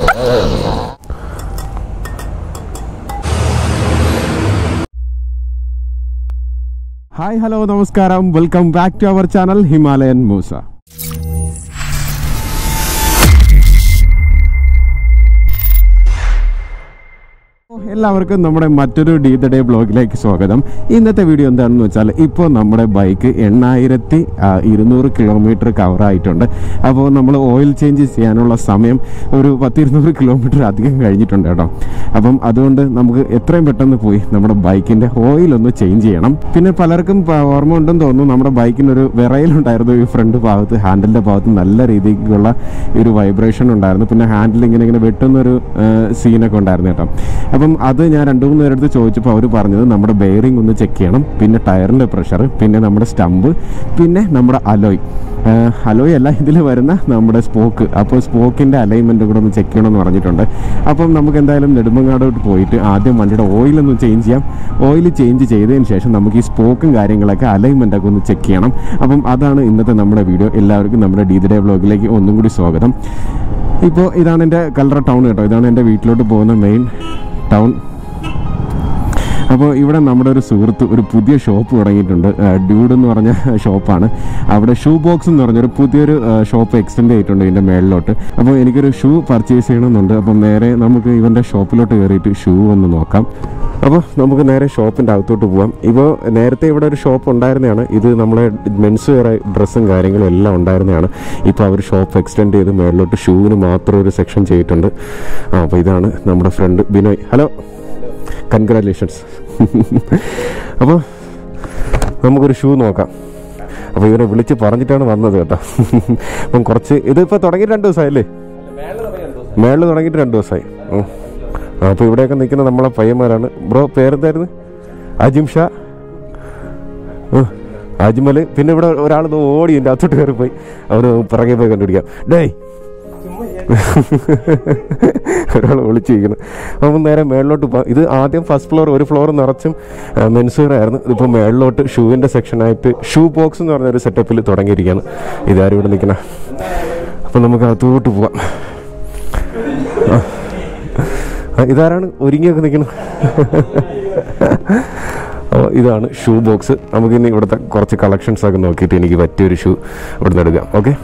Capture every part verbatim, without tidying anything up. Hi, hello, namaskaram. Welcome back to our channel Himalayan Musa. എല്ലാവർക്കും നമ്മുടെ മറ്റൊരു D the day ബ്ലോഗിലേക്ക് സ്വാഗതം. ഇന്നത്തെ വീഡിയോ എന്താണെന്ന് വെച്ചാൽ ഇപ്പോൾ നമ്മുടെ ബൈക്ക് എണ്ണായിരത്തി ഇരുന്നൂറ് കിലോമീറ്റർ കവറായിട്ടുണ്ട്. അപ്പോൾ നമ്മൾ ഓയിൽ ചേഞ്ച് ചെയ്യാനുള്ള സമയം ഒരു പത്തിരുന്നൂറ് കിലോമീറ്റർ അധികം കഴിഞ്ഞിട്ടുണ്ട് കേട്ടോ. അപ്പം അതുകൊണ്ട് നമുക്ക് എത്രയും പെട്ടെന്ന് പോയി നമ്മുടെ ബൈക്കിൻ്റെ ഓയിലൊന്ന് ചേഞ്ച് ചെയ്യണം. പിന്നെ പലർക്കും ഓർമ്മ ഉണ്ടെന്ന് തോന്നുന്നു, നമ്മുടെ ബൈക്കിനൊരു വിറയിലുണ്ടായിരുന്നു. ഈ ഫ്രണ്ട് ഭാഗത്ത് ഹാൻഡിലിൻ്റെ ഭാഗത്ത് നല്ല രീതിക്കുള്ള ഒരു വൈബ്രേഷൻ ഉണ്ടായിരുന്നു. പിന്നെ ഹാൻഡിൽ ഇങ്ങനെ ഇങ്ങനെ വെട്ടുന്നൊരു സീനൊക്കെ ഉണ്ടായിരുന്നു കേട്ടോ. അപ്പം അത് ഞാൻ രണ്ടു മൂന്ന് പേരെടുത്ത് ചോദിച്ചപ്പോൾ അവർ പറഞ്ഞത് നമ്മുടെ ബെയറിംഗ് ഒന്ന് ചെക്ക് ചെയ്യണം, പിന്നെ ടയറിൻ്റെ പ്രഷർ, പിന്നെ നമ്മുടെ സ്റ്റമ്പ്, പിന്നെ നമ്മുടെ അലോയ് അലോയ് അല്ല ഇതിൽ വരുന്ന നമ്മുടെ സ്പോക്ക്, അപ്പോൾ സ്പോക്കിൻ്റെ അലൈൻമെൻറ്റും കൂടെ ഒന്ന് ചെക്ക് ചെയ്യണമെന്ന് പറഞ്ഞിട്ടുണ്ട്. അപ്പം നമുക്ക് എന്തായാലും നെടുമ്പങ്ങാടോട്ട് പോയിട്ട് ആദ്യം വണ്ടിയുടെ ഓയിലൊന്ന് ചേഞ്ച് ചെയ്യാം. ഓയിൽ ചേഞ്ച് ചെയ്തതിന് ശേഷം നമുക്ക് ഈ സ്പോക്കും കാര്യങ്ങളൊക്കെ അലൈൻമെൻറ്റൊക്കെ ഒന്ന് ചെക്ക് ചെയ്യണം. അപ്പം അതാണ് ഇന്നത്തെ നമ്മുടെ വീഡിയോ. എല്ലാവർക്കും നമ്മുടെ ഡി ദി ഡേ വ്ളോഗിലേക്ക് ഒന്നും കൂടി സ്വാഗതം. ഇപ്പോൾ ഇതാണ് എൻ്റെ കല്ലറ ടൗൺ കേട്ടോ. ഇതാണ് എൻ്റെ വീട്ടിലോട്ട് പോകുന്ന മെയിൻ ടൗൺ. അപ്പോൾ ഇവിടെ നമ്മുടെ ഒരു സുഹൃത്ത് ഒരു പുതിയ ഷോപ്പ് തുടങ്ങിയിട്ടുണ്ട്. ഡ്യൂഡ് എന്ന് പറഞ്ഞ ഷോപ്പാണ്. അവിടെ ഷൂ ബോക്സ് എന്ന് പറഞ്ഞൊരു പുതിയൊരു ഷോപ്പ് എക്സ്റ്റെൻഡ് ചെയ്തിട്ടുണ്ട് ഇതിൻ്റെ മേളിലോട്ട്. അപ്പോൾ എനിക്കൊരു ഷൂ പർച്ചേസ് ചെയ്യണമെന്നുണ്ട്. അപ്പം നേരെ നമുക്ക് ഇവൻ്റെ ഷോപ്പിലോട്ട് കയറിയിട്ട് ഷൂ ഒന്ന് നോക്കാം. അപ്പോൾ നമുക്ക് നേരെ ഷോപ്പിൻ്റെ അകത്തോട്ട് പോകാം. ഇപ്പോൾ നേരത്തെ ഇവിടെ ഒരു ഷോപ്പ് ഉണ്ടായിരുന്നതാണ്. ഇത് നമ്മളെ മെൻസ് വെയർ ഡ്രസ്സും കാര്യങ്ങളും എല്ലാം ഉണ്ടായിരുന്നതാണ്. ഇപ്പോൾ അവർ ഷോപ്പ് എക്സ്റ്റെൻഡ് ചെയ്ത് മേളിലോട്ട് ഷൂവിന് മാത്രം ഒരു സെക്ഷൻ ചെയ്തിട്ടുണ്ട്. ആ അപ്പോൾ ഇതാണ് നമ്മുടെ ഫ്രണ്ട് ബിനോയ്. Hello, congratulations. അപ്പോൾ നമുക്കൊരു ഷൂ നോക്കാം. അപ്പോൾ ഇവരെ വിളിച്ച് പറഞ്ഞിട്ടാണ് വന്നത് കേട്ടോ. അപ്പം കുറച്ച് ഇതിപ്പോൾ തുടങ്ങിയിട്ട് രണ്ട് ദിവസമായില്ലേ? മേളിൽ തുടങ്ങിയിട്ട് രണ്ട് ദിവസമായി. അപ്പോൾ ഇവിടെയൊക്കെ നിൽക്കുന്ന നമ്മളെ പയ്യന്മാരാണ്. ബ്രോ പേരെന്തായിരുന്നു? അജിം ഷാ, അജ്മൽ. പിന്നെ ഇവിടെ ഒരാൾ ഓടി എൻ്റെ അത്തോട്ട് കയറി പോയി. അവന് പിറകെ പോയി കണ്ടുപിടിക്കാം. ഡേയ്, ഒരാൾ വിളിച്ചിരിക്കുന്നത്. അപ്പം നേരെ മേളിലോട്ട് പോകാം. ഇത് ആദ്യം ഫസ്റ്റ് ഫ്ലോർ ഒരു ഫ്ലോർ നിറച്ചും മെൻസുവെയറായിരുന്നു. ഇതിപ്പോൾ മേളിലോട്ട് ഷൂവിൻ്റെ സെക്ഷനായിട്ട് ഷൂ ബോക്സ് എന്ന് പറഞ്ഞൊരു സെറ്റപ്പിൽ തുടങ്ങിയിരിക്കുകയാണ്. ഇതാരും ഇവിടെ നിൽക്കണ. അപ്പം നമുക്ക് അകത്തോട്ട് പോവാം. ഇതാരാണ് ഒരുങ്ങിയൊക്കെ നിൽക്കുന്നത്? ഇതാണ് ഷൂ ബോക്സ്. നമുക്കിനി ഇവിടുത്തെ കുറച്ച് കളക്ഷൻസൊക്കെ നോക്കിയിട്ട് എനിക്ക് പറ്റിയൊരു ഷൂ ഇവിടുന്ന് എടുക്കാം. ഓക്കെ,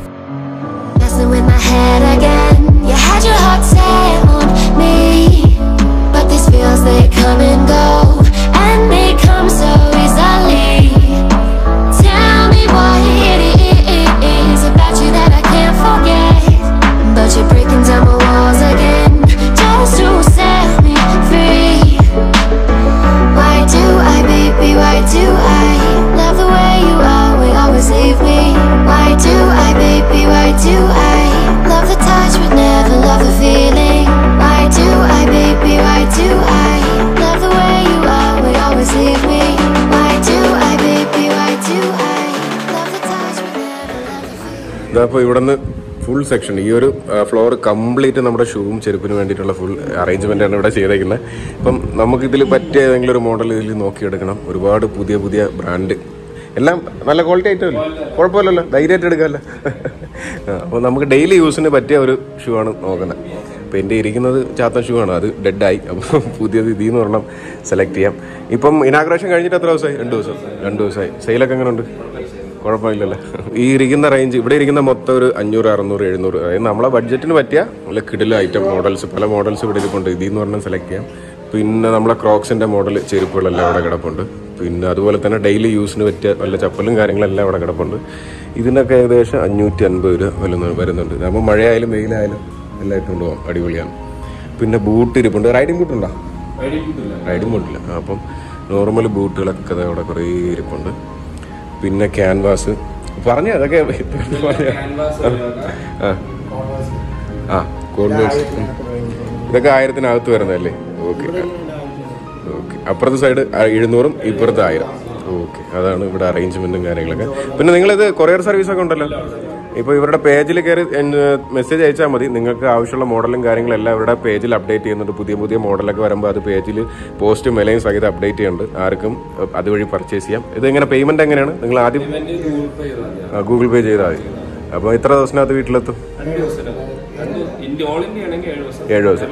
അപ്പോൾ ഇവിടെ നിന്ന് ഫുൾ സെക്ഷൻ ഈ ഒരു ഫ്ലോർ കംപ്ലീറ്റ് നമ്മുടെ ഷൂവും ചെരുപ്പിന് വേണ്ടിയിട്ടുള്ള ഫുൾ അറേഞ്ച്മെൻറ്റാണ് ഇവിടെ ചെയ്തേക്കുന്നത്. അപ്പം നമുക്കിതിൽ പറ്റിയ ഏതെങ്കിലും ഒരു മോഡൽ ഇതിൽ നോക്കിയെടുക്കണം. ഒരുപാട് പുതിയ പുതിയ ബ്രാൻഡ്, എല്ലാം നല്ല ക്വാളിറ്റി ആയിട്ടല്ലേ, കുഴപ്പമില്ലല്ലോ, ധൈര്യമായിട്ട് എടുക്കാമല്ലോ. അപ്പോൾ നമുക്ക് ഡെയിലി യൂസിന് പറ്റിയ ഒരു ഷൂ ആണ് നോക്കുന്നത്. അപ്പോൾ എൻ്റെ ഇരിക്കുന്നത് ചാത്തൻ ഷൂ ആണ്, അത് ഡെഡായി. അപ്പോൾ പുതിയത് ഇതിൽ നിന്ന് ഒരെണ്ണം സെലക്ട് ചെയ്യാം. ഇപ്പം ഇനാഗ്രേഷൻ കഴിഞ്ഞിട്ട് എത്ര ദിവസമായി? രണ്ട് ദിവസം രണ്ട് ദിവസമായി. സെയിലൊക്കെ എങ്ങനെ ഉണ്ട്? കുഴപ്പമില്ലല്ലേ? ഈ ഇരിക്കുന്ന റേഞ്ച് ഇവിടെ ഇരിക്കുന്ന മൊത്തം ഒരു അഞ്ഞൂറ് അറുന്നൂറ് എഴുന്നൂറ്, അതായത് നമ്മളെ ബഡ്ജറ്റിന് പറ്റിയ നല്ല കിടില ഐറ്റം മോഡൽസ്, പല മോഡൽസ് ഇവിടെ ഇരിപ്പുണ്ട്. ഇതിൽ നിന്ന് പറഞ്ഞാൽ സെലക്ട് ചെയ്യാം. പിന്നെ നമ്മളെ ക്രോക്സിൻ്റെ മോഡൽ ചെരുപ്പുകളെല്ലാം അവിടെ കിടപ്പുണ്ട്. പിന്നെ അതുപോലെ തന്നെ ഡെയിലി യൂസിന് പറ്റിയ നല്ല ചപ്പലും കാര്യങ്ങളെല്ലാം അവിടെ കിടപ്പുണ്ട്. ഇതിനൊക്കെ ഏകദേശം അഞ്ഞൂറ്റി അൻപത് രൂപ വല്ല വരുന്നുണ്ട്. അപ്പോൾ മഴയായാലും വെയിലായാലും എല്ലാം ഇട്ടുകൊണ്ട് പോകാം, അടിപൊളിയാണ്. പിന്നെ ബൂട്ട് ഇരിപ്പുണ്ട്. റൈഡിങ് ബൂട്ടുണ്ടോ? റൈഡിങ് ബൂട്ടില്ല. അപ്പം നോർമൽ ബൂട്ടുകളൊക്കെ അവിടെ കുറേ ഇരിപ്പുണ്ട്. പിന്നെ ക്യാൻവാസ് പറഞ്ഞ അതൊക്കെ ആ കോൺവാസ് ഇതൊക്കെ ആയിരത്തിനകത്ത് വരുന്നതല്ലേ? Okay okay. അപ്പുറത്തെ സൈഡ് എഴുന്നൂറും ഇപ്പുറത്ത് ആയിരം. ഓക്കെ, അതാണ് ഇവിടെ അറേഞ്ച്മെൻറ്റും കാര്യങ്ങളൊക്കെ. പിന്നെ നിങ്ങളിത് കൊറിയർ സർവീസൊക്കെ ഉണ്ടല്ലോ, ഇപ്പോൾ ഇവരുടെ പേജിൽ കയറി മെസ്സേജ് അയച്ചാൽ മതി. നിങ്ങൾക്ക് ആവശ്യമുള്ള മോഡലും കാര്യങ്ങളെല്ലാം ഇവരുടെ പേജിൽ അപ്ഡേറ്റ് ചെയ്യുന്നുണ്ട്. പുതിയ പുതിയ മോഡലൊക്കെ വരുമ്പോൾ അത് പേജിൽ പോസ്റ്റും വിലയും സഹിതം അപ്ഡേറ്റ് ചെയ്യുന്നുണ്ട്. ആർക്കും അതുവഴി പർച്ചേസ് ചെയ്യാം. ഇത് എങ്ങനെ പേയ്മെൻറ്റ് എങ്ങനെയാണ്? നിങ്ങൾ ആദ്യം ഗൂഗിൾ പേ ചെയ്താൽ മതി. ആ അപ്പോൾ എത്ര ദിവസത്തിനകത്ത് വീട്ടിലെത്തും? ഏഴ് ദിവസം ഏഴ് ദിവസം.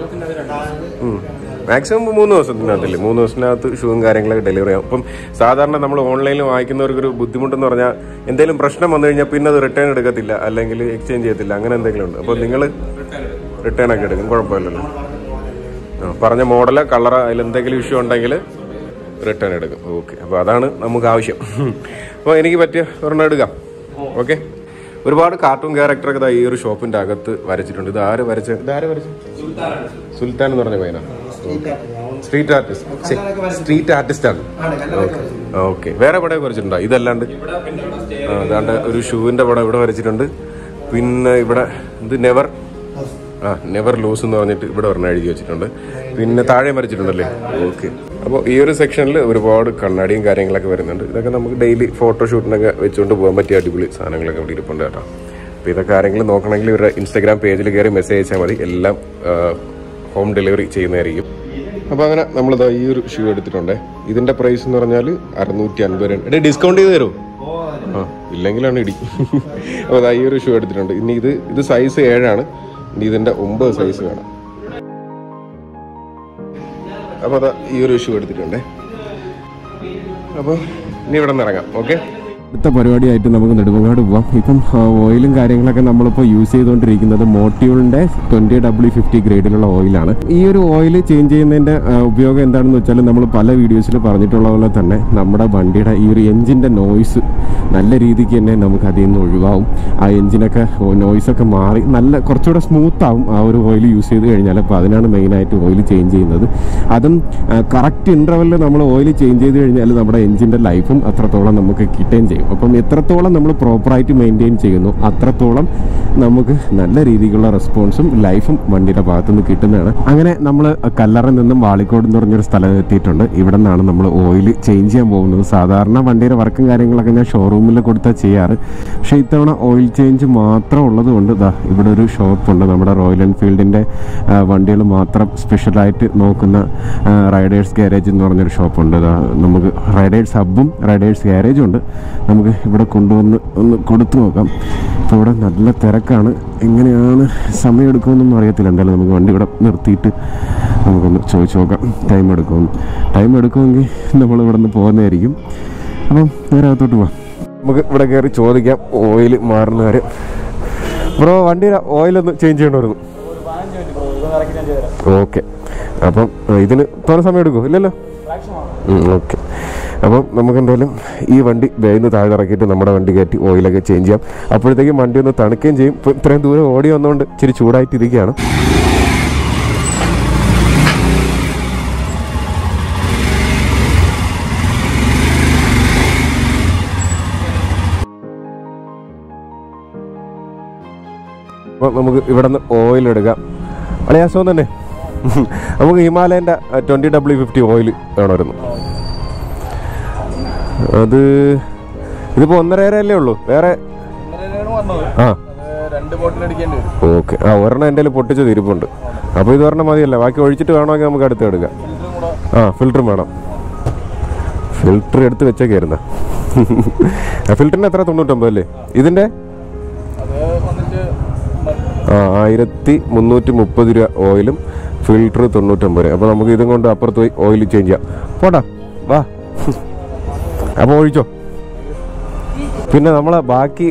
മാക്സിമം മൂന്ന് ദിവസത്തിനകത്തില്ലേ മൂന്ന് ദിവസത്തിനകത്ത് ഷൂവും കാര്യങ്ങളൊക്കെ ഡെലിവറി ആകും. അപ്പം സാധാരണ നമ്മൾ ഓൺലൈനിൽ വാങ്ങിക്കുന്നവർക്കൊരു ബുദ്ധിമുട്ടെന്ന് പറഞ്ഞാൽ എന്തെങ്കിലും പ്രശ്നം വന്നു കഴിഞ്ഞാൽ പിന്നെ അത് റിട്ടേൺ എടുക്കത്തില്ല, അല്ലെങ്കിൽ എക്സ്ചേഞ്ച് ചെയ്യത്തില്ല, അങ്ങനെ എന്തെങ്കിലും ഉണ്ട്. അപ്പോൾ നിങ്ങൾ റിട്ടേൺ ഒക്കെ എടുക്കും, കുഴപ്പമില്ലല്ലോ. പറഞ്ഞ മോഡല് കളർ അതിലെന്തെങ്കിലും ഇഷ്യൂ ഉണ്ടെങ്കിൽ റിട്ടേൺ എടുക്കും. ഓക്കെ, അപ്പോൾ അതാണ് നമുക്ക് ആവശ്യം. അപ്പോൾ എനിക്ക് പറ്റിയ ഒരെണ്ണം എടുക്കാം. ഓക്കെ, ഒരുപാട് കാർട്ടൂൺ ക്യാരക്ടറൊക്കെ ഇതാ ഈ ഒരു ഷോപ്പിൻ്റെ അകത്ത് വരച്ചിട്ടുണ്ട്. ഇത് ആര് വരച്ച ഇതാര് വരച്ച സുൽത്താൻ എന്ന് പറഞ്ഞ പയ്യനാണ്. സ്ട്രീറ്റ് ആർട്ടിസ്റ്റ് സ്ട്രീറ്റ് ആർട്ടിസ്റ്റാണ്. ഓക്കെ ഓക്കെ വേറെ പടം വരച്ചിട്ടുണ്ടോ ഇതല്ലാണ്ട്? അതാണ്ട് ഒരു ഷൂവിൻ്റെ പടം ഇവിടെ വരച്ചിട്ടുണ്ട്. പിന്നെ ഇവിടെ ഇത് നെവർ ആ നെവർ ലൂസ് എന്ന് പറഞ്ഞിട്ട് ഇവിടെ ഒരെണ്ണം എഴുതി വെച്ചിട്ടുണ്ട്. പിന്നെ താഴെ വരച്ചിട്ടുണ്ടല്ലേ. ഓക്കെ, അപ്പോൾ ഈ ഒരു സെക്ഷനിൽ ഒരുപാട് കണ്ണാടിയും കാര്യങ്ങളൊക്കെ വരുന്നുണ്ട്. ഇതൊക്കെ നമുക്ക് ഡെയിലി ഫോട്ടോഷൂട്ടിനൊക്കെ വെച്ചുകൊണ്ട് പോകാൻ പറ്റിയ അടിപൊളി സാധനങ്ങളൊക്കെ ഇവിടെ ഇരിപ്പുണ്ട് കേട്ടോ. അപ്പോൾ ഇതൊക്കെ ആരെങ്കിലും നോക്കണമെങ്കിൽ ഇവരുടെ ഇൻസ്റ്റാഗ്രാം പേജിൽ കയറി മെസ്സേജ് അയച്ചാൽ മതി, എല്ലാം ഹോം ഡെലിവറി ചെയ്യുന്നതായിരിക്കും. അപ്പോൾ അങ്ങനെ നമ്മളിതാ ഈ ഒരു ഷൂ എടുത്തിട്ടുണ്ട്. ഇതിൻ്റെ പ്രൈസ് എന്ന് പറഞ്ഞാൽ അറുന്നൂറ്റി അൻപത് രൂപ. എടേ ഡിസ്കൗണ്ട് ചെയ്ത് തരുമോ? ആ ഇല്ലെങ്കിലാണ് ഇടി. അപ്പോൾ അതാ ഈ ഒരു ഷൂ എടുത്തിട്ടുണ്ട്. ഇനി ഇത് ഇത് സൈസ് ഏഴാണ്. ഇനി ഇതിൻ്റെ ഒമ്പത് സൈസ് വേണം. അപ്പോൾ അതാ ഈ ഒരു ഇഷ്യൂ എടുത്തിട്ടുണ്ടേ. അപ്പോൾ ഇനി ഇവിടെ നിന്ന് ഇറങ്ങാം. ഓക്കെ, അടുത്ത പരിപാടിയായിട്ട് നമുക്ക് നെടുമങ്ങാട് പോവാം. ഇപ്പം ഓയിലും കാര്യങ്ങളൊക്കെ നമ്മളിപ്പോൾ യൂസ് ചെയ്തുകൊണ്ടിരിക്കുന്നത് മോട്ടിയൂളിൻ്റെ ട്വൻറ്റി ഡബ്ല്യു ഫിഫ്റ്റി ഗ്രേഡിലുള്ള ഓയിലാണ്. ഈ ഒരു ഓയിൽ ചേഞ്ച് ചെയ്യുന്നതിൻ്റെ ഉപയോഗം എന്താണെന്ന് വെച്ചാൽ നമ്മൾ പല വീഡിയോസിൽ പറഞ്ഞിട്ടുള്ള പോലെ തന്നെ നമ്മുടെ വണ്ടിയുടെ ഈ ഒരു എൻജിൻ്റെ നോയ്സ് നല്ല രീതിക്ക് തന്നെ നമുക്ക് അതിൽ നിന്ന് ഒഴിവാകും. ആ എൻജിനൊക്കെ നോയ്സൊക്കെ മാറി നല്ല കുറച്ചുകൂടെ സ്മൂത്താവും ആ ഒരു ഓയിൽ യൂസ് ചെയ്ത് കഴിഞ്ഞാൽ. അപ്പോൾ അതിനാണ് മെയിനായിട്ട് ഓയിൽ ചേഞ്ച് ചെയ്യുന്നത്. അതും കറക്റ്റ് ഇൻ്റർവെല്ലിൽ നമ്മൾ ഓയിൽ ചേഞ്ച് ചെയ്ത് കഴിഞ്ഞാൽ നമ്മുടെ എൻജിൻ്റെ ലൈഫും അത്രത്തോളം നമുക്ക് കിട്ടുകയും ചെയ്യും. അപ്പം എത്രത്തോളം നമ്മൾ പ്രോപ്പറായിട്ട് മെയിൻറ്റെയിൻ ചെയ്യുന്നു അത്രത്തോളം നമുക്ക് നല്ല രീതിക്കുള്ള റെസ്പോൺസും ലൈഫും വണ്ടിയുടെ ഭാഗത്തുനിന്ന് കിട്ടുന്നതാണ്. അങ്ങനെ നമ്മൾ കല്ലറയിൽ നിന്നും വാളിക്കോട് എന്ന് പറഞ്ഞൊരു സ്ഥലം എത്തിയിട്ടുണ്ട്. ഇവിടെ നിന്നാണ് നമ്മൾ ഓയിൽ ചേഞ്ച് ചെയ്യാൻ പോകുന്നത്. സാധാരണ വണ്ടിയുടെ വർക്കും കാര്യങ്ങളൊക്കെ ഞാൻ ഷോറൂമിൽ കൊടുത്താൽ ചെയ്യാറ്. പക്ഷേ ഇത്തവണ ഓയിൽ ചേഞ്ച് മാത്രം ഉള്ളത് കൊണ്ട് ഇതാ ഇവിടെ ഒരു ഷോപ്പുണ്ട്. നമ്മുടെ റോയൽ എൻഫീൽഡിൻ്റെ വണ്ടികൾ മാത്രം സ്പെഷ്യലായിട്ട് നോക്കുന്ന റൈഡേഴ്സ് ഗാരേജ് എന്ന് പറഞ്ഞൊരു ഷോപ്പുണ്ട്. നമുക്ക് റൈഡേഴ്സ് ഹബ്ബും റൈഡേഴ്സ് ഗാരേജും ഉണ്ട്. നമുക്ക് ഇവിടെ കൊണ്ടുവന്ന് ഒന്ന് കൊടുത്തു നോക്കാം. അപ്പോൾ ഇവിടെ നല്ല തിരക്കാണ്. എങ്ങനെയാണ് സമയം എടുക്കുമെന്നൊന്നും അറിയത്തില്ല. എന്തായാലും നമുക്ക് വണ്ടി ഇവിടെ നിർത്തിയിട്ട് നമുക്കൊന്ന് ചോദിച്ചു നോക്കാം ടൈം എടുക്കുമെന്ന്. ടൈം എടുക്കുമെങ്കിൽ നമ്മൾ ഇവിടെ നിന്ന് പോകുന്നതായിരിക്കും. അപ്പം നേരെ അകത്തോട്ട് പോവാം. നമുക്ക് ഇവിടെ കയറി ചോദിക്കാം ഓയിൽ മാറുന്ന കാര്യം. ബ്രോ, വണ്ടിയുടെ ഓയിലൊന്ന് ചേഞ്ച് ചെയ്യണമായിരുന്നു. ഓക്കെ, അപ്പം ഇതിന് തോന്നെ സമയം എടുക്കും ഇല്ലല്ലോ. ഓക്കെ, അപ്പം നമുക്കെന്തായാലും ഈ വണ്ടി വേഗം താഴെ ഇറക്കിയിട്ട് നമ്മുടെ വണ്ടി കയറ്റി ഓയിലൊക്കെ ചേഞ്ച് ചെയ്യാം. അപ്പോഴത്തേക്കും വണ്ടി ഒന്ന് തണുക്കുകയും ചെയ്യും. ഇപ്പം ഇത്രയും ദൂരം ഓടി വന്നുകൊണ്ട് ഇച്ചിരി ചൂടായിട്ട് ഇരിക്കുകയാണ്. അപ്പം നമുക്ക് ഇവിടെ നിന്ന് ഓയിലെടുക്കാം. അളിയാസോ തന്നെ നമുക്ക് ഹിമാലയൻ്റെ ട്വൻറ്റി ഡബ്ല്യു ഫിഫ്റ്റി ഓയിൽ വേണമായിരുന്നു. അത് ഇതിപ്പോൾ ഒന്നര അല്ലേ ഉള്ളൂ വേറെ? ആ ഓക്കെ, ആ ഒരെണ്ണം എൻ്റെ പൊട്ടിച്ചത് ഇരിപ്പുണ്ട്. അപ്പോൾ ഇത് ഒരെണ്ണം മതിയല്ല, ബാക്കി ഒഴിച്ചിട്ട് വേണമെങ്കിൽ നമുക്ക് അടുത്ത് എടുക്കാം. ആ ഫിൽറ്ററും വേണം. ഫിൽറ്റർ എടുത്ത് വെച്ചേക്കായിരുന്ന. ഫിൽറ്ററിന് എത്ര? തൊണ്ണൂറ്റൊമ്പത് അല്ലേ? ഇതിൻ്റെ ആ ആയിരത്തി മുന്നൂറ്റി മുപ്പത് രൂപ ഓയിലും ഫിൽറ്റർ തൊണ്ണൂറ്റൊമ്പത് രൂപ. അപ്പോൾ നമുക്ക് ഇതും കൊണ്ട് അപ്പുറത്ത് പോയി ഓയിൽ ചേഞ്ച് ചെയ്യാം. പോട്ടാ വാ. അപ്പോൾ ഒഴിച്ചോ. പിന്നെ നമ്മളെ ബാക്കി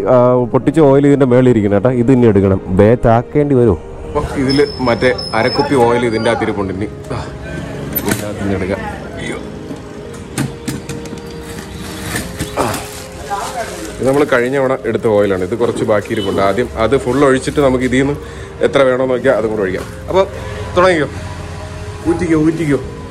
പൊട്ടിച്ച ഓയിൽ ഇതിൻ്റെ മേളിലിരിക്കണം കേട്ടോ. ഇത് ഇനി എടുക്കണം. ബേ താക്കേണ്ടി വരുമോ? അപ്പോൾ ഇതിൽ മറ്റേ അരക്കുപ്പി ഓയിൽ ഇതിൻ്റെ അകത്തിരിപ്പുണ്ട്. ഇനി ഇതിൻ്റെ അകത്ത് എടുക്കാം. ഇത് നമ്മൾ കഴിഞ്ഞ തവണ എടുത്ത ഓയിലാണ്. ഇത് കുറച്ച് ബാക്കിയിരിപ്പുണ്ട്. ആദ്യം അത് ഫുൾ ഒഴിച്ചിട്ട് നമുക്ക് ഇതിൽ നിന്ന് എത്ര വേണമെന്ന് നോക്കിയാൽ അതും കൂടെ ഒഴിക്കാം. അപ്പോൾ തുടങ്ങിക്കോ. ഊറ്റിക്കോ ഊറ്റിക്കോ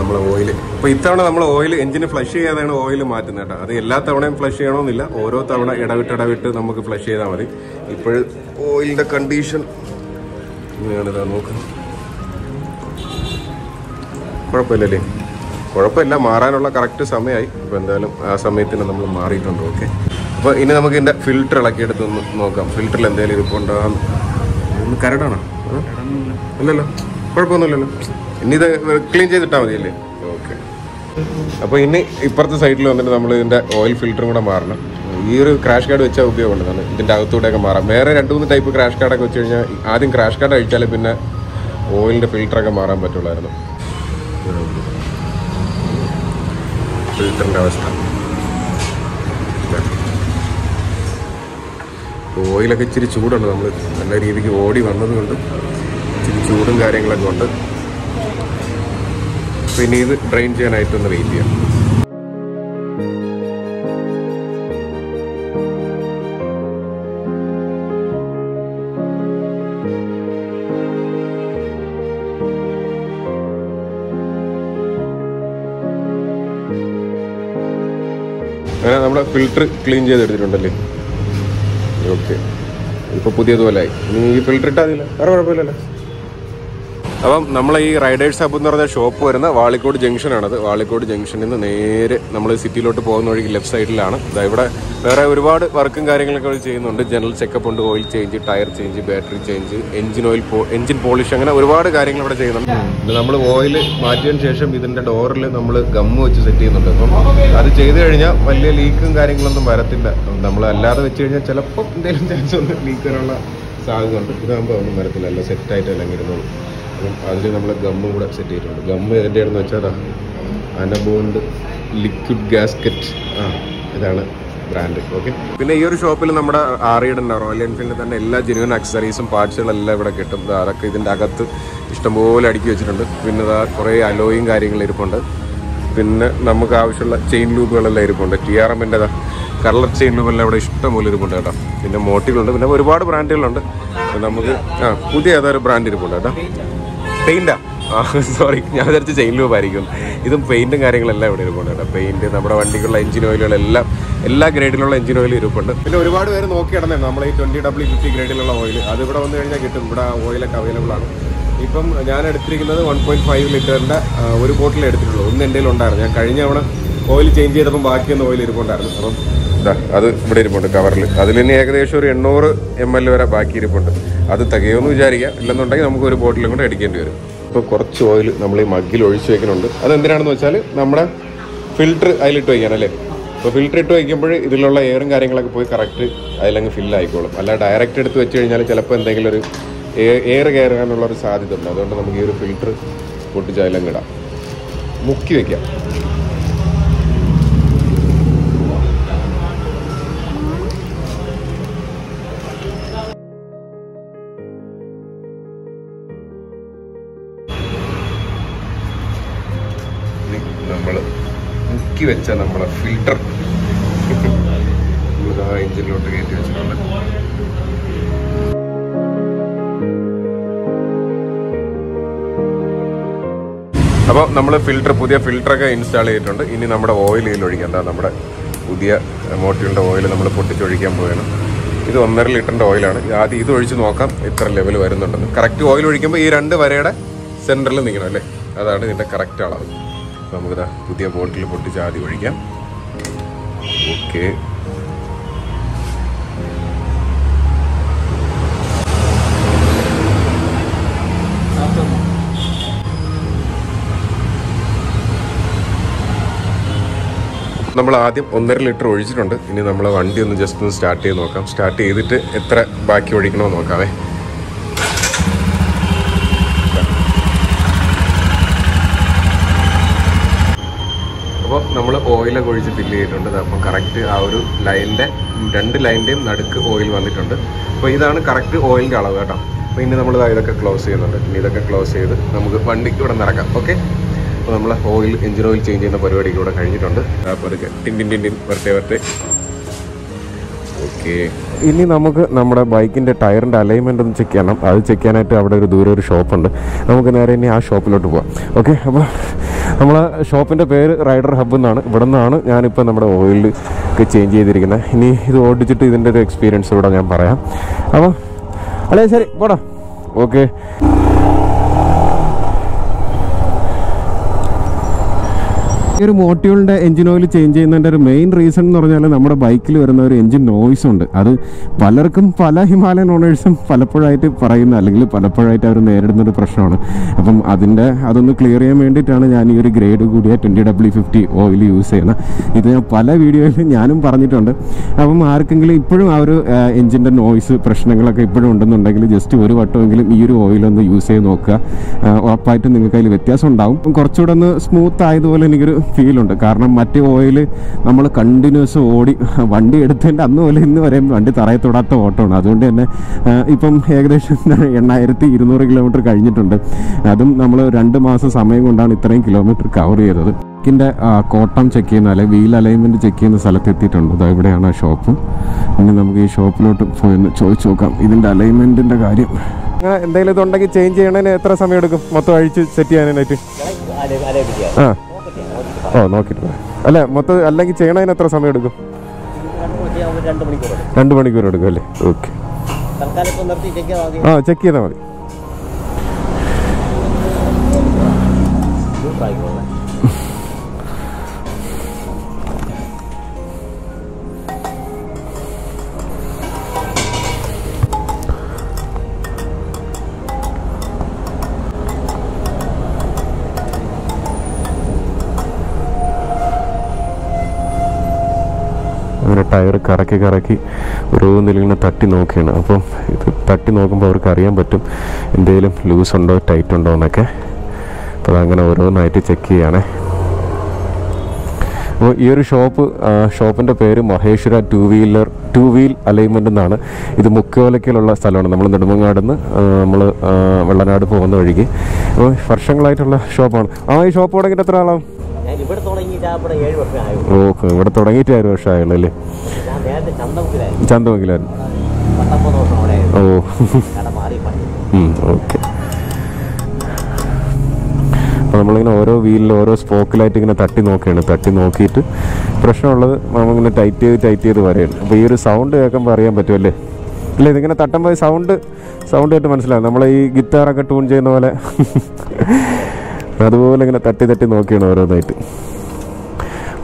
നമ്മൾ ഓയിൽ ഇപ്പോൾ ഇത്തവണ നമ്മൾ ഓയിൽ എഞ്ചിന് ഫ്ലഷ് ചെയ്യാതെയാണ് ഓയിൽ മാറ്റുന്നത് കേട്ടോ. അത് എല്ലാ തവണയും ഫ്ലഷ് ചെയ്യണമെന്നില്ല, ഓരോ തവണ ഇടവിട്ട് ഇടവിട്ട് നമുക്ക് ഫ്ലഷ് ചെയ്താൽ മതി. ഇപ്പോൾ ഓയിലിൻ്റെ കണ്ടീഷൻ ഇങ്ങനെയാണ്. ഇതാ നോക്ക്, കുഴപ്പമില്ലല്ലേ? കുഴപ്പമില്ല, മാറാനുള്ള കറക്റ്റ് സമയമായി. അപ്പോൾ എന്തായാലും ആ സമയത്തിന് നമ്മൾ മാറിയിട്ടുണ്ട്. ഓക്കെ, അപ്പോൾ ഇനി നമുക്ക് ഇതിൻ്റെ ഫിൽറ്റർ ഇളക്കിയെടുത്തൊന്ന് നോക്കാം. ഫിൽറ്ററിൽ എന്തെങ്കിലും ഇരിപ്പുണ്ടോ? ഒന്ന് കരടാണോ? അല്ലല്ലോ, കുഴപ്പമൊന്നുമില്ലല്ലോ. ഇനി ഇത് ക്ലീൻ ചെയ്തിട്ടാൽ മതിയല്ലേ? ഓക്കെ, അപ്പോൾ ഇനി ഇപ്പുറത്തെ സൈഡിൽ വന്നിട്ട് നമ്മൾ ഇതിൻ്റെ ഓയിൽ ഫിൽറ്ററും കൂടെ മാറണം. ഈ ഒരു ക്രാഷ് കാർഡ് വെച്ചാൽ ഉപയോഗമുണ്ടെന്നാണ്. ഇതിൻ്റെ അകത്തൂടെയൊക്കെ മാറാം. വേറെ രണ്ട് മൂന്ന് ടൈപ്പ് ക്രാഷ് കാർഡൊക്കെ വെച്ച് കഴിഞ്ഞാൽ ആദ്യം ക്രാഷ് കാർഡ് അഴിച്ചാൽ പിന്നെ ഓയിലിൻ്റെ ഫിൽറ്ററൊക്കെ മാറാൻ പറ്റുള്ളായിരുന്നു. ഫിൽറ്ററിൻ്റെ അവസ്ഥ, ഓയിലൊക്കെ ഇച്ചിരി ചൂടുണ്ട്. നമ്മൾ നല്ല രീതിക്ക് ഓടി വന്നത് കൊണ്ട് ഇച്ചിരി ചൂടും കാര്യങ്ങളൊക്കെ ഉണ്ട്. പിന്നെ ഇത് ഡ്രെയിൻ ചെയ്യാനായിട്ടൊന്ന് വെയിറ്റ് ചെയ്യാം. അങ്ങനെ നമ്മുടെ ഫിൽറ്റർ ക്ലീൻ ചെയ്തെടുത്തിട്ടുണ്ടല്ലേ? ഓക്കെ, ഇപ്പോൾ പുതിയതുപോലെ ആയി. ഇനി ഈ ഫിൽറ്റർ ഇട്ടാൽ മതിയില്ല, വേറെ കുഴപ്പമില്ലല്ലോ. അപ്പം നമ്മൾ ഈ റൈഡേഴ്സ് ഹബ് എന്ന് പറഞ്ഞ ഷോപ്പ് വരുന്ന വാളിക്കോട് ജംഗ്ഷനാണത്. വാളിക്കോട് ജംഗ്ഷനിൽ നിന്ന് നേരെ നമ്മൾ സിറ്റിയിലോട്ട് പോകുന്ന വഴിക്ക് ലെഫ്റ്റ് സൈഡിലാണ്. അതായത് ഇവിടെ വേറെ ഒരുപാട് വർക്കും കാര്യങ്ങളൊക്കെ അവർ ചെയ്യുന്നുണ്ട്. ജനറൽ ചെക്കപ്പ് ഉണ്ട്, oil change, tyre change, battery change, engine oil പോ എഞ്ചിൻ പോളിഷ്, അങ്ങനെ ഒരുപാട് കാര്യങ്ങൾ ഇവിടെ ചെയ്യുന്നുണ്ട്. നമ്മൾ ഓയിൽ മാറ്റിയതിന് ശേഷം ഇതിൻ്റെ ഡോറിൽ നമ്മൾ ഗമ്മ് വെച്ച് സെറ്റ് ചെയ്യുന്നുണ്ട്. അപ്പം അത് ചെയ്ത് കഴിഞ്ഞാൽ വലിയ ലീക്കും കാര്യങ്ങളൊന്നും വരത്തില്ല. നമ്മൾ അല്ലാതെ വെച്ച് കഴിഞ്ഞാൽ ചിലപ്പോൾ എന്തെങ്കിലും ചാൻസ് ഒന്ന് ലീക്ക് വരാനുള്ള സാധ്യത ഉണ്ട്. ഇതാകുമ്പോൾ ഒന്നും വരത്തില്ല, അല്ല സെറ്റായിട്ടെല്ലാം ഇരുന്നുള്ളൂ. അതിൽ നമ്മൾ ഗമ്മ് കൂടെ സെറ്റ് ചെയ്തിട്ടുണ്ട്. ഗമ്മ് ഏതിൻ്റെയാണെന്ന് വെച്ചാൽ അനബോണ്ട് ലിക്വിഡ് ഗാസ്കറ്റ്, ആ ഇതാണ് ബ്രാൻഡ്. ഓക്കെ, പിന്നെ ഈ ഒരു ഷോപ്പിൽ നമ്മുടെ ആറിയുടെ റോയൽ എൻഫീൽഡിൻ്റെ തന്നെ എല്ലാ ജെനുവിൻ അക്സറീസും പാർട്സുകളെല്ലാം ഇവിടെ കിട്ടും. അതൊക്കെ ഇതിൻ്റെ അകത്ത് ഇഷ്ടംപോലെ അടുക്കി വെച്ചിട്ടുണ്ട്. പിന്നെ അതാ കുറേ അലോയും കാര്യങ്ങളും ഇരിപ്പുണ്ട്. പിന്നെ നമുക്ക് ആവശ്യമുള്ള ചെയിൻ ലൂപ്പുകളെല്ലാം ഇരിപ്പുണ്ട്. ടി ആർ എമ്മിൻ്റെ കളർ ചെയിൻ ലൂപ്പെല്ലാം ഇവിടെ ഇഷ്ടംപോലെ ഇരിപ്പുണ്ട് കേട്ടോ. പിന്നെ മോട്ടികളുണ്ട്, പിന്നെ ഒരുപാട് ബ്രാൻഡുകളുണ്ട്. നമുക്ക് ആ പുതിയ ഏതൊരു ബ്രാൻഡ് ഇരിപ്പുണ്ട് കേട്ടോ. പെയിൻറ്റാ, സോറി, ഞാൻ വിചാരിച്ച ചെയിൻ ലൂപ്പായിരിക്കും. ഇതും പെയിൻറ്റും കാര്യങ്ങളെല്ലാം ഇവിടെ ഇരിപ്പുണ്ട് കേട്ടോ. പെയിൻറ്റ്, നമ്മുടെ വണ്ടിക്കുള്ള എഞ്ചിൻ ഓയിലുകളെല്ലാം എല്ലാ ഗ്രേഡിലുള്ള എഞ്ചിൻ ഓയിൽ ഇരിപ്പുണ്ട്. പിന്നെ ഒരുപാട് പേര് നോക്കി ഇടന്നേ നമ്മൾ ഈ ട്വൻറ്റി ഡബ്ല്യൂ ഫിഫ്റ്റി ഗ്രേഡിലുള്ള ഓയിൽ. അത് ഇവിടെ വന്നു കഴിഞ്ഞാൽ കിട്ടും. ഇവിടെ ഓയിലൊക്കെ അവൈലബിൾ ആണ്. ഇപ്പം ഞാൻ എടുത്തിരിക്കുന്നത് വൺ പോയിൻറ്റ് ഫൈവ് ലിറ്ററിൻ്റെ ഒരു ബോട്ടിൽ എടുത്തിട്ടുള്ളൂ. ഒന്ന് എൻ്റെ ഉണ്ടായിരുന്നു. ഞാൻ കഴിഞ്ഞ തവണ ഓയിൽ ചേഞ്ച് ചെയ്തപ്പം ബാക്കിയൊന്ന് ഓയിൽ ഇരിപ്പുണ്ടായിരുന്നു. അപ്പം അത് ഇവിടെ ഇരിപ്പുണ്ട് കവറിൽ. അതിൽ തന്നെ ഏകദേശം ഒരു എണ്ണൂറ് എം എൽ വരെ ബാക്കി ഇരിപ്പുണ്ട്. അത് തികയുമെന്ന് വിചാരിക്കാം. ഇല്ലെന്നുണ്ടെങ്കിൽ നമുക്ക് ഒരു ബോട്ടിലും കൂടെ അടിക്കേണ്ടി വരും. ഇപ്പോൾ കുറച്ച് ഓയിൽ നമ്മൾ ഈ മഗ്ഗിൽ ഒഴിച്ച് വയ്ക്കുന്നുണ്ട്. അതെന്തിനാണെന്ന് വെച്ചാൽ നമ്മുടെ ഫിൽറ്റർ അതിലിട്ട് വയ്ക്കാനല്ലേ. അപ്പോൾ ഫിൽറ്റർ ഇട്ട് വയ്ക്കുമ്പോൾ ഇതിലുള്ള എയറും കാര്യങ്ങളൊക്കെ പോയി കറക്റ്റ് അതിലങ്ങ് ഫില്ല് ആയിക്കോളും. അല്ല ഡയറക്റ്റ് എടുത്ത് വെച്ച് കഴിഞ്ഞാൽ ചിലപ്പോൾ എന്തെങ്കിലും ഒരു എയർ കയറാനുള്ളൊരു സാധ്യത ഉണ്ട്. അതുകൊണ്ട് നമുക്ക് ഈ ഒരു ഫിൽറ്റർ പൊട്ടിച്ച് അതിലങ്ങ് ഇടാം, മുക്കി വയ്ക്കാം. നമ്മൾ മുക്കി വെച്ച നമ്മളെ ഫിൽറ്റർ എഞ്ചിനിലോട്ട് കയറ്റി വെച്ചിട്ടുണ്ട്. അപ്പോൾ നമ്മൾ ഫിൽറ്റർ പുതിയ ഫിൽറ്ററൊക്കെ ഇൻസ്റ്റാൾ ചെയ്തിട്ടുണ്ട്. ഇനി നമ്മുടെ ഓയിൽ ഇതിലൊഴിക്കാം. എന്താ നമ്മുടെ പുതിയ മോട്ടോറിൻ്റെ ഓയിൽ നമ്മൾ പൊട്ടിച്ചൊഴിക്കാൻ പോവുകയാണ്. ഇത് ഒന്നര ലിറ്ററിൻ്റെ ഓയിലാണ്. ആദ്യം ഇത് ഒഴിച്ച് നോക്കാം ഇത്ര ലെവൽ വരുന്നുണ്ടെന്ന്. കറക്റ്റ് ഓയിൽ ഒഴിക്കുമ്പോൾ ഈ രണ്ട് വരയുടെ സെൻറ്ററിൽ നിൽക്കണം അല്ലേ, അതാണ് ഇതിൻ്റെ കറക്റ്റ് അളവ്. നമുക്കിതാ പുതിയ ബോട്ടിൽ പൊട്ടിച്ച് ആദ്യം ഒഴിക്കാം. ഓക്കെ, നമ്മൾ ആദ്യം ഒന്നര ലിറ്റർ ഒഴിച്ചിട്ടുണ്ട്. ഇനി നമ്മൾ വണ്ടി ഒന്ന് ജസ്റ്റ് ഒന്ന് സ്റ്റാർട്ട് ചെയ്ത് നോക്കാം. സ്റ്റാർട്ട് ചെയ്തിട്ട് എത്ര ബാക്കി ഒഴിക്കണമെന്ന് നോക്കാവേ. അപ്പോൾ നമ്മൾ ഓയിലൊക്കെ ഒഴിച്ച് ഫില്ല് ചെയ്തിട്ടുണ്ട്. അപ്പം കറക്റ്റ് ആ ഒരു ലൈനിൻ്റെ രണ്ട് ലൈനിൻ്റെയും നടുക്ക് ഓയിൽ വന്നിട്ടുണ്ട്. അപ്പോൾ ഇതാണ് കറക്റ്റ് ഓയിലിൻ്റെ അളവ് കേട്ടോ. അപ്പോൾ ഇനി നമ്മൾ ഇതൊക്കെ ക്ലോസ് ചെയ്യുന്നുണ്ട്. ഇനി ഇതൊക്കെ ക്ലോസ് ചെയ്ത് നമുക്ക് വണ്ടിക്ക് ഇവിടെ നിറക്കാം. ഓക്കെ, അപ്പോൾ നമ്മൾ ഓയിൽ എഞ്ചിൻ ഓയിൽ ചേഞ്ച് ചെയ്യുന്ന പരിപാടിക്ക് ഇവിടെ കഴിഞ്ഞിട്ടുണ്ട്. അപ്പോൾ അതൊക്കെ ടിൻ ടിൻ ടിൻ വെറുതെ വെറുതെ. ഓക്കെ, ഇനി നമുക്ക് നമ്മുടെ ബൈക്കിൻ്റെ ടയറിൻ്റെ അലൈൻമെൻ്റ് ഒന്ന് ചെക്ക് ചെയ്യണം. അത് ചെക്ക് ചെയ്യാനായിട്ട് അവിടെ ഒരു ദൂരെ ഒരു ഷോപ്പുണ്ട്. നമുക്ക് നേരെ ഇനി ആ ഷോപ്പിലോട്ട് പോവാം. ഓക്കെ, അപ്പോൾ നമ്മൾ ഷോപ്പിൻ്റെ പേര് റൈഡർ ഹബ് എന്നാണ്. ഇവിടെ നിന്നാണ് ഞാനിപ്പോൾ നമ്മുടെ ഓയിൽ ഒക്കെ ചേഞ്ച് ചെയ്തിരിക്കുന്നത്. ഇനി ഇത് ഓടിച്ചിട്ട് ഇതിൻ്റെ ഒരു എക്സ്പീരിയൻസ് കൂടെ ഞാൻ പറയാം. അപ്പോൾ അല്ലേ, ശരി പോടാ. ഓക്കെ, ഒരു മോട്ടിയോളിൻ്റെ എഞ്ചിൻ ഓയിൽ ചേഞ്ച് ചെയ്യുന്നതിൻ്റെ ഒരു മെയിൻ റീസൺ എന്ന് പറഞ്ഞാൽ നമ്മുടെ ബൈക്കിൽ വരുന്ന ഒരു എഞ്ചിൻ നോയ്സ് ഉണ്ട്. അത് പലർക്കും പല ഹിമാലയൻ ഓണേഴ്സും പലപ്പോഴായിട്ട് പറയുന്ന അല്ലെങ്കിൽ പലപ്പോഴായിട്ട് അവർ നേരിടുന്നൊരു പ്രശ്നമാണ്. അപ്പം അതിൻ്റെ അതൊന്ന് ക്ലിയർ ചെയ്യാൻ വേണ്ടിയിട്ടാണ് ഞാൻ ഈ ഒരു ഗ്രേഡ് കൂടിയ twenty W fifty oil use ചെയ്യുന്നത്. ഇത് ഞാൻ പല വീഡിയോയിലും ഞാനും പറഞ്ഞിട്ടുണ്ട്. അപ്പം ആർക്കെങ്കിലും ഇപ്പോഴും ആ ഒരു എഞ്ചിൻ്റെ നോയ്സ് പ്രശ്നങ്ങളൊക്കെ ഇപ്പോഴും ഉണ്ടെന്നുണ്ടെങ്കിൽ ജസ്റ്റ് ഒരു വട്ടമെങ്കിലും ഈ ഒരു ഓയിലൊന്ന് യൂസ് ചെയ്ത് നോക്കുക. ഉറപ്പായിട്ടും നിങ്ങൾക്ക് അതിൽ വ്യത്യാസം ഉണ്ടാവും. കുറച്ചുകൂടെ ഒന്ന് സ്മൂത്ത് ആയതുപോലെ എനിക്കൊരു ഫീലുണ്ട്. കാരണം മറ്റേ ഓയിൽ നമ്മൾ കണ്ടിന്യൂസ് ഓടി വണ്ടി എടുത്തതിൻ്റെ അന്ന് പോലെ ഇന്ന് വരെയും വണ്ടി തറയെ തൊടാത്ത ഓട്ടമാണ്. അതുകൊണ്ട് തന്നെ ഇപ്പം ഏകദേശം എണ്ണായിരത്തി ഇരുന്നൂറ് കിലോമീറ്റർ കഴിഞ്ഞിട്ടുണ്ട്. അതും നമ്മൾ രണ്ട് മാസം സമയം കൊണ്ടാണ് ഇത്രയും കിലോമീറ്റർ കവർ ചെയ്തത്. ബൈക്കിൻ്റെ കോട്ടം ചെക്ക് ചെയ്യുന്ന അല്ലെങ്കിൽ വീൽ അലൈൻമെൻറ്റ് ചെക്ക് ചെയ്യുന്ന സ്ഥലത്ത് എത്തിയിട്ടുണ്ട്. അത് ഇവിടെയാണ് ആ ഷോപ്പ്. ഇനി നമുക്ക് ഈ ഷോപ്പിലോട്ട് പോയി ചോദിച്ചു നോക്കാം ഇതിൻ്റെ അലൈൻമെൻറ്റിൻ്റെ കാര്യം. എന്തെങ്കിലും ഇതുണ്ടെങ്കിൽ ചേഞ്ച് ചെയ്യണതിന് എത്ര സമയം എടുക്കും മൊത്തം അഴിച്ച് സെറ്റ് ചെയ്യാനായിട്ട്? ആ ഓ നോക്കിയിട്ട് അല്ല മൊത്തം അല്ലെങ്കിൽ ചെയ്യണതിന് എത്ര സമയം എടുക്കും? രണ്ട് മണിക്കൂർ എടുക്കും അല്ലേ? ഓക്കെ ആ ചെക്ക് ചെയ്താൽ മതി. അങ്ങനെ ടയർ കറക്കി കറക്കി ഓരോന്നിൽ ഇങ്ങനെ തട്ടി നോക്കുകയാണ്. അപ്പം ഇത് തട്ടി നോക്കുമ്പോൾ അവർക്ക് അറിയാൻ പറ്റും എന്തെങ്കിലും ലൂസ് ഉണ്ടോ ടൈറ്റ് ഉണ്ടോ എന്നൊക്കെ. അപ്പോൾ അതങ്ങനെ ഓരോന്നായിട്ട് ചെക്ക് ചെയ്യുകയാണേ. അപ്പോൾ ഈ ഒരു ഷോപ്പ് ഷോപ്പിൻ്റെ പേര് Maheshwara two wheeler two wheel alignment എന്നാണ്. ഇത് മുക്കുവലയ്ക്കലുള്ള സ്ഥലമാണ്. നമ്മൾ നെടുമങ്ങാട് നിന്ന് നമ്മൾ വെള്ളനാട് പോകുന്ന വഴിക്ക്. അപ്പോൾ വർഷങ്ങളായിട്ടുള്ള ഷോപ്പാണ്. ആ ഈ ഷോപ്പ് തുടങ്ങിയിട്ട് എത്ര ആളാവും? ഓക്കെ ഇവിടെ തുടങ്ങിയിട്ട് ഏഴ് വർഷം ആയുള്ളല്ലേ? ചന്തമുക്കിലായിരുന്നു. ഓ ഓക്കെ. അപ്പോൾ നമ്മളിങ്ങനെ ഓരോ വീലിൽ ഓരോ സ്പോക്കിലായിട്ട് ഇങ്ങനെ തട്ടി നോക്കുകയാണ്. തട്ടി നോക്കിയിട്ട് പ്രശ്നമുള്ളത് നമ്മളിങ്ങനെ ടൈറ്റ് ചെയ്ത് ടൈറ്റ് ചെയ്ത് വരെയാണ്. അപ്പോൾ ഈ ഒരു സൗണ്ട് കേൾക്കുമ്പോൾ അറിയാൻ പറ്റുമല്ലേ? അല്ല ഇതിങ്ങനെ തട്ടുമ്പോൾ സൗണ്ട് സൗണ്ട് കേട്ട് മനസ്സിലാകും. നമ്മൾ ഈ ഗിറ്റാറൊക്കെ ട്യൂൺ ചെയ്യുന്ന പോലെ അതുപോലെ ഇങ്ങനെ തട്ടി തട്ടി നോക്കിയാണ് ഓരോന്നായിട്ട്.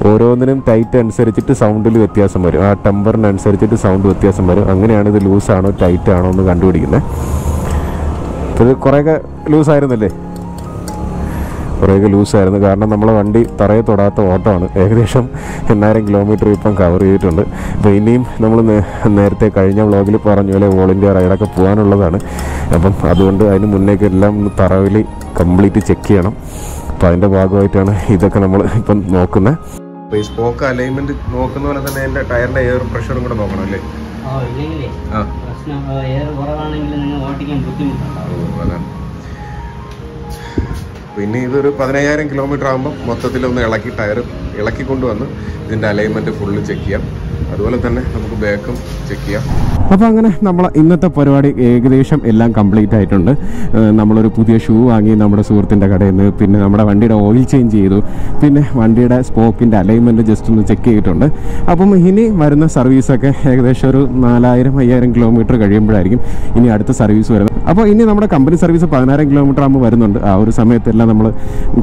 ഓരോന്നിനും ടൈറ്റ് അനുസരിച്ചിട്ട് സൗണ്ടിൽ വ്യത്യാസം വരും. ആ ടെമ്പറിനനുസരിച്ചിട്ട് സൗണ്ട് വ്യത്യാസം വരും. അങ്ങനെയാണ് ഇത് ലൂസാണോ ടൈറ്റ് ആണോ എന്ന് കണ്ടുപിടിക്കുന്നത്. ഇത് കുറേയൊക്കെ ലൂസായിരുന്നല്ലേ? കുറേയൊക്കെ ലൂസായിരുന്നു. കാരണം നമ്മളെ വണ്ടി തറയെ തൊടാത്ത ഓട്ടമാണ്. ഏകദേശം എണ്ണായിരം കിലോമീറ്റർ ഇപ്പം കവർ ചെയ്തിട്ടുണ്ട്. അപ്പോൾ ഇനിയും നമ്മൾ നേരത്തെ കഴിഞ്ഞ വ്ളോഗിൽ പറഞ്ഞ പോലെ ഓൾ ഇന്ത്യ റൈഡൊക്കെ പോകാനുള്ളതാണ്. അപ്പം അതുകൊണ്ട് അതിന് മുന്നേക്ക് എല്ലാം തറവിൽ കംപ്ലീറ്റ് ചെക്ക് ചെയ്യണം. അപ്പോൾ അതിൻ്റെ ഭാഗമായിട്ടാണ് ഇതൊക്കെ നമ്മൾ ഇപ്പം നോക്കുന്നത്. അപ്പോൾ ഈ സ്പോക്ക് അലൈൻമെൻറ്റ് നോക്കുന്ന പോലെ തന്നെ എൻ്റെ ടയറിൻ്റെ എയർ പ്രഷറും കൂടെ നോക്കണം അല്ലേ? ആ അതാണ്. പിന്നെ ഇതൊരു പതിനയ്യായിരം കിലോമീറ്റർ ആകുമ്പോൾ മൊത്തത്തിലൊന്ന് ഇളക്കി ടയർ ഇളക്കിക്കൊണ്ടുവന്ന് ഇതിൻ്റെ അലൈൻമെൻറ്റ് ഫുള്ള് ചെക്ക് ചെയ്യാം. അതുപോലെ തന്നെ നമുക്ക് ബാക്കും ചെക്ക് ചെയ്യാം. അപ്പോൾ അങ്ങനെ നമ്മൾ ഇന്നത്തെ പരിപാടി ഏകദേശം എല്ലാം കംപ്ലീറ്റ് ആയിട്ടുണ്ട്. നമ്മളൊരു പുതിയ ഷൂ വാങ്ങി നമ്മുടെ സുഹൃത്തിൻ്റെ കടയിൽ നിന്ന്. പിന്നെ നമ്മുടെ വണ്ടിയുടെ ഓയിൽ ചേഞ്ച് ചെയ്തു. പിന്നെ വണ്ടിയുടെ സ്പോക്കിൻ്റെ അലൈൻമെൻറ്റ് ജസ്റ്റ് ഒന്ന് ചെക്ക് ചെയ്തിട്ടുണ്ട്. അപ്പം ഇനി വരുന്ന സർവീസൊക്കെ ഏകദേശം ഒരു നാലായിരം അയ്യായിരം കിലോമീറ്റർ കഴിയുമ്പോഴായിരിക്കും ഇനി അടുത്ത സർവീസ് വരുന്നത്. അപ്പോൾ ഇനി നമ്മുടെ കമ്പനി സർവീസ് പതിനായിരം കിലോമീറ്റർ ആകുമ്പോൾ വരുന്നുണ്ട്. ആ ഒരു സമയത്തെല്ലാം നമ്മൾ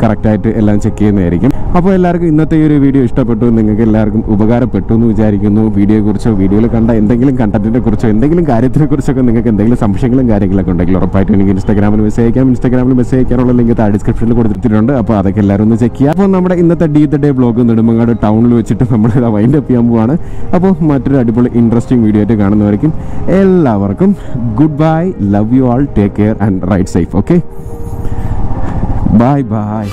കറക്റ്റായിട്ട് എല്ലാം ചെക്ക് ചെയ്യുന്നതായിരിക്കും. അപ്പോൾ എല്ലാവർക്കും ഇന്നത്തെ ഈ ഒരു വീഡിയോ ഇഷ്ടപ്പെട്ടു, നിങ്ങൾക്ക് എല്ലാവർക്കും ഉപകാരപ്പെട്ടു എന്ന് വിചാരിക്കുന്നു. വീഡിയോയെക്കുറിച്ചോ വീഡിയോയിൽ കണ്ട എന്തെങ്കിലും കണ്ടന്റിനെ കുറിച്ചോ എന്തെങ്കിലും കാര്യത്തെക്കുറിച്ചൊക്കെ നിങ്ങൾക്ക് എന്തെങ്കിലും സംശയങ്ങളും കാര്യങ്ങളൊക്കെ ഉണ്ടെങ്കിൽ ഉറപ്പായിട്ട് എനിക്ക് ഇൻസ്റ്റാഗ്രാമിൽ മെസ്സേജ് അയക്കാം. ഇൻസ്റ്റാഗ്രാമിൽ മെസ്സേജ് അയക്കാനുള്ള ലിങ്ക് താഴെ ഡിസ്ക്രിപ്ഷനിൽ കൊടുത്തിട്ടുണ്ട്. അപ്പോൾ അതൊക്കെ എല്ലാവരും ഒന്ന് ചെക്ക് ചെയ്യുക. അപ്പോൾ നമ്മുടെ ഇന്നത്തെ ഡി ദ ഡേ ബ്ലോഗ് നെടുമങ്ങാട് ടൗണിൽ വെച്ചിട്ട് നമ്മൾ ഇതാ വൈൻഡ് അപ്പ് ചെയ്യാൻ പോവാണ്. അപ്പോൾ മറ്റൊരു അടിപൊളി ഇൻട്രസ്റ്റിംഗ് വീഡിയോ ആയിട്ട് കാണുന്നവർക്കും എല്ലാവർക്കും good bye. Love you all. Take care and ride safe. Okay bye by.